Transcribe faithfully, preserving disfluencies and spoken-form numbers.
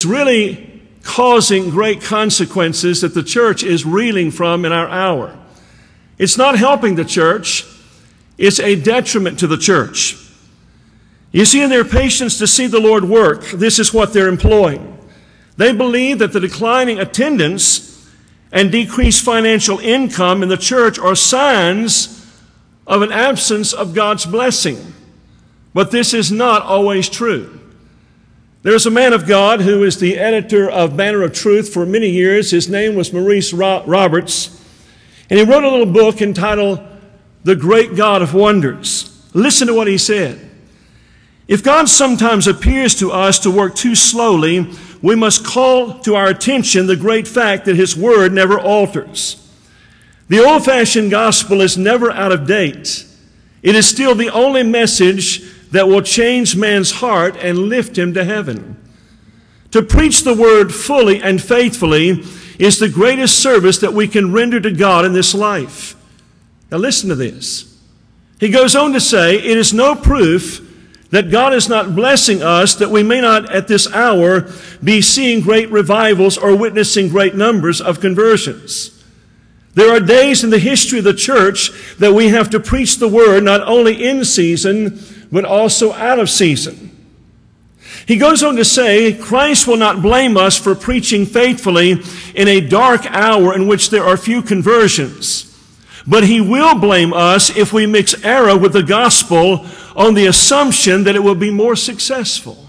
It's really causing great consequences that the church is reeling from in our hour. It's not helping the church. It's a detriment to the church. You see, in their patience to see the Lord work, this is what they're employing. They believe that the declining attendance and decreased financial income in the church are signs of an absence of God's blessing. But this is not always true. There's a man of God who is the editor of Banner of Truth for many years. His name was Maurice Roberts. And he wrote a little book entitled The Great God of Wonders. Listen to what he said. If God sometimes appears to us to work too slowly, we must call to our attention the great fact that His Word never alters. The old-fashioned gospel is never out of date. It is still the only message that will change man's heart and lift him to heaven. To preach the Word fully and faithfully is the greatest service that we can render to God in this life. Now listen to this. He goes on to say, it is no proof that God is not blessing us that we may not at this hour be seeing great revivals or witnessing great numbers of conversions. There are days in the history of the church that we have to preach the Word not only in season, but also out of season. He goes on to say, Christ will not blame us for preaching faithfully in a dark hour in which there are few conversions. But He will blame us if we mix error with the gospel on the assumption that it will be more successful.